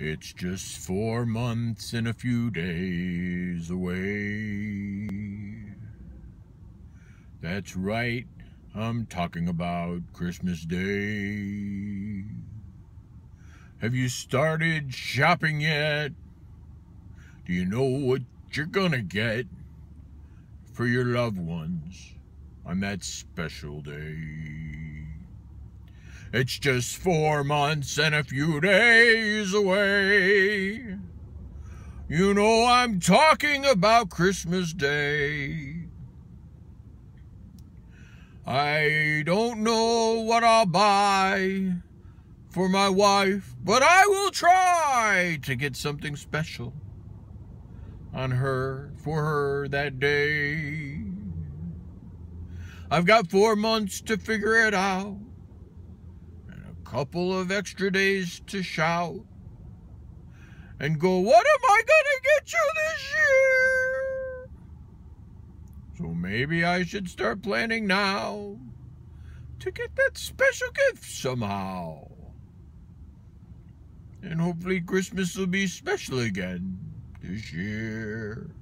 It's just 4 months and a few days away. That's right, I'm talking about Christmas Day. Have you started shopping yet? Do you know what you're gonna get for your loved ones on that special day? It's just 4 months and a few days away. You know I'm talking about Christmas Day. I don't know what I'll buy for my wife, but I will try to get something special on her, for her that day. I've got 4 months to figure it out, and a couple of extra days to shout and go, what am I gonna get you this year? So maybe I should start planning now to get that special gift somehow. And hopefully Christmas will be special again this year.